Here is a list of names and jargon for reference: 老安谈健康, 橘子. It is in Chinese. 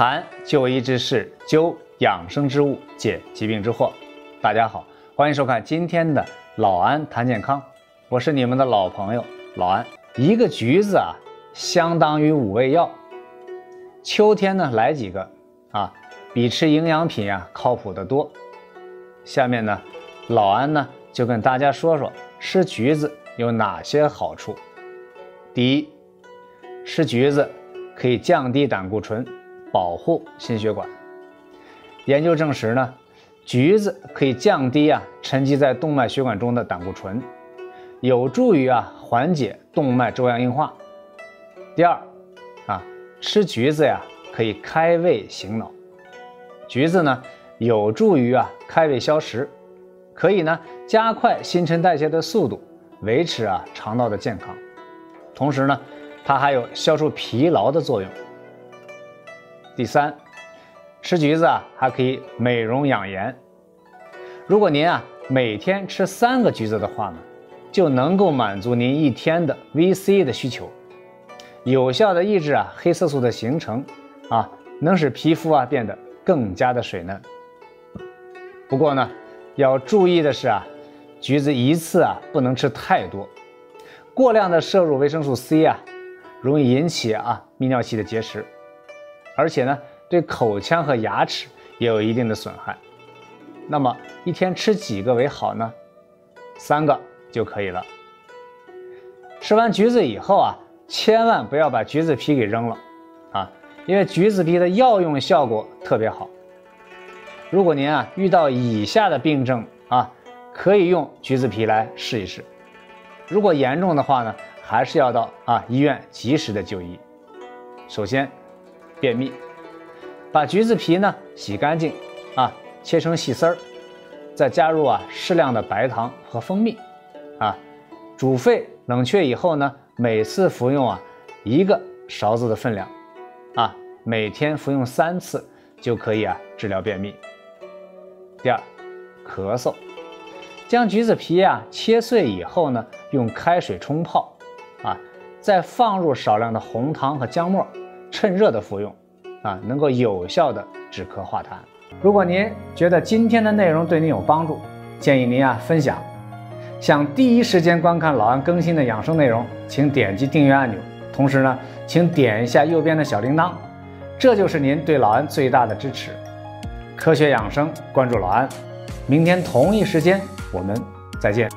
谈就医之事，究养生之物，解疾病之祸。大家好，欢迎收看今天的老安谈健康，我是你们的老朋友老安。一个橘子啊，相当于5味药。秋天呢，来几个啊，比吃营养品啊靠谱得多。下面呢，老安呢就跟大家说说吃橘子有哪些好处。第一，吃橘子可以降低胆固醇，保护心血管。研究证实呢，橘子可以降低沉积在动脉血管中的胆固醇，有助于缓解动脉粥样硬化。第二，吃橘子可以开胃醒脑。橘子呢有助于开胃消食，可以呢加快新陈代谢的速度，维持肠道的健康。同时呢，它还有消除疲劳的作用。第三，吃橘子还可以美容养颜。如果您每天吃3个橘子的话呢，就能够满足您一天的 VC 的需求，有效的抑制黑色素的形成能使皮肤变得更加的水嫩。不过呢，要注意的是橘子一次不能吃太多，过量的摄入维生素 C 容易引起泌尿系的结石，而且呢对口腔和牙齿也有一定的损害。那么一天吃几个为好呢？3个就可以了。吃完橘子以后千万不要把橘子皮给扔了因为橘子皮的药用效果特别好。如果您遇到以下的病症可以用橘子皮来试一试。如果严重的话呢，还是要到医院及时的就医。首先，便秘，把橘子皮呢洗干净切成细丝儿，再加入适量的白糖和蜂蜜煮沸冷却以后呢，每次服用1个勺子的分量每天服用3次就可以治疗便秘。第二，咳嗽，将橘子皮切碎以后呢，用开水冲泡再放入少量的红糖和姜末，趁热的服用能够有效的止咳化痰。如果您觉得今天的内容对您有帮助，建议您分享。想第一时间观看老安更新的养生内容，请点击订阅按钮，同时呢，请点一下右边的小铃铛，这就是您对老安最大的支持。科学养生，关注老安，明天同一时间我们再见。